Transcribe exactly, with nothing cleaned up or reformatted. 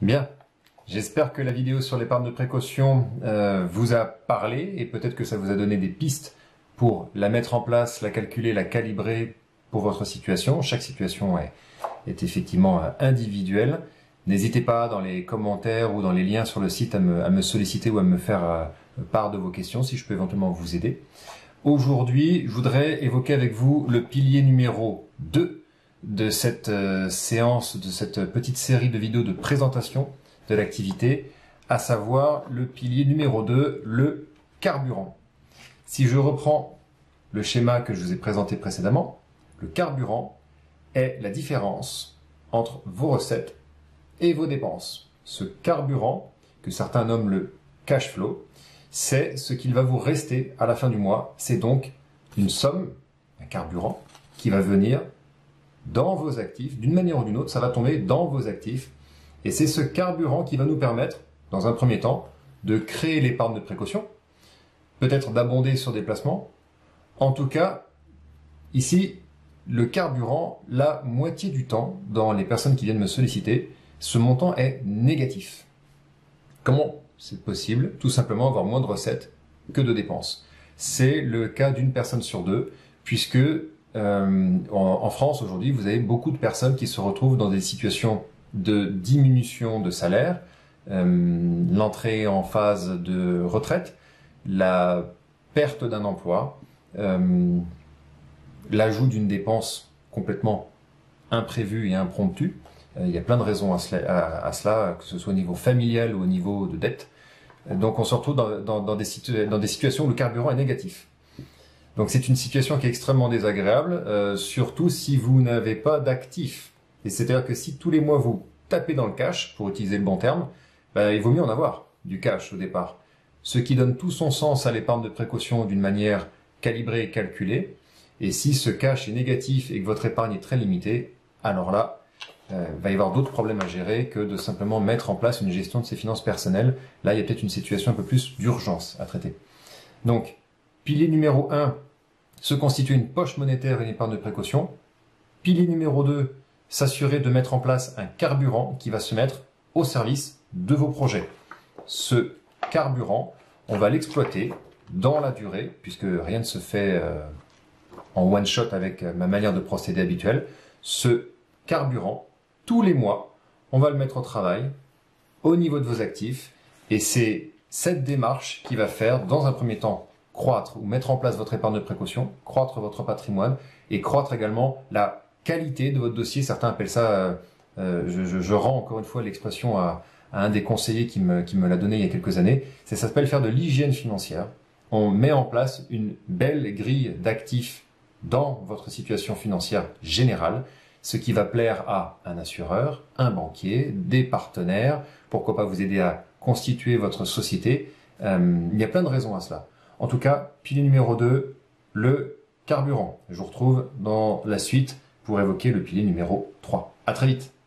Bien, j'espère que la vidéo sur l'épargne de précaution euh, vous a parlé et peut-être que ça vous a donné des pistes pour la mettre en place, la calculer, la calibrer pour votre situation. Chaque situation est, est effectivement individuelle. N'hésitez pas dans les commentaires ou dans les liens sur le site à me, à me solliciter ou à me faire euh, part de vos questions si je peux éventuellement vous aider. Aujourd'hui, je voudrais évoquer avec vous le pilier numéro deux de cette euh, séance, de cette petite série de vidéos de présentation de l'activité, à savoir le pilier numéro deux, le carburant. Si je reprends le schéma que je vous ai présenté précédemment, le carburant est la différence entre vos recettes et vos dépenses. Ce carburant, que certains nomment le cash flow, c'est ce qu'il va vous rester à la fin du mois. C'est donc une somme, un carburant, qui va venir dans vos actifs, d'une manière ou d'une autre, ça va tomber dans vos actifs. Et c'est ce carburant qui va nous permettre, dans un premier temps, de créer l'épargne de précaution, peut-être d'abonder sur des placements. En tout cas, ici, le carburant, la moitié du temps, dans les personnes qui viennent me solliciter, ce montant est négatif. Comment c'est possible? Tout simplement avoir moins de recettes que de dépenses. C'est le cas d'une personne sur deux, puisque Euh, en, en France aujourd'hui, vous avez beaucoup de personnes qui se retrouvent dans des situations de diminution de salaire, euh, l'entrée en phase de retraite, la perte d'un emploi, euh, l'ajout d'une dépense complètement imprévue et impromptue. Euh, il y a plein de raisons à cela, à, à cela, que ce soit au niveau familial ou au niveau de dette. Donc on se retrouve dans, dans, dans, des, situ- dans des situations où le carburant est négatif. Donc c'est une situation qui est extrêmement désagréable, euh, surtout si vous n'avez pas d'actifs. Et c'est-à-dire que si tous les mois vous tapez dans le cash, pour utiliser le bon terme, bah, il vaut mieux en avoir du cash au départ. Ce qui donne tout son sens à l'épargne de précaution d'une manière calibrée et calculée. Et si ce cash est négatif et que votre épargne est très limitée, alors là, euh, il va y avoir d'autres problèmes à gérer que de simplement mettre en place une gestion de ses finances personnelles. Là, il y a peut-être une situation un peu plus d'urgence à traiter. Donc, pilier numéro un, se constituer une poche monétaire et une épargne de précaution. Pilier numéro deux, s'assurer de mettre en place un carburant qui va se mettre au service de vos projets. Ce carburant, on va l'exploiter dans la durée, puisque rien ne se fait euh, en one shot avec ma manière de procéder habituelle. Ce carburant, tous les mois, on va le mettre au travail au niveau de vos actifs. Et c'est cette démarche qui va faire, dans un premier temps, croître ou mettre en place votre épargne de précaution, croître votre patrimoine et croître également la qualité de votre dossier. Certains appellent ça, euh, euh, je, je, je rends encore une fois l'expression à, à un des conseillers qui me, qui me l'a donné il y a quelques années, ça s'appelle faire de l'hygiène financière. On met en place une belle grille d'actifs dans votre situation financière générale, ce qui va plaire à un assureur, un banquier, des partenaires, pourquoi pas vous aider à constituer votre société. Euh, il y a plein de raisons à cela. En tout cas, pilier numéro deux, le carburant. Je vous retrouve dans la suite pour évoquer le pilier numéro trois. À très vite.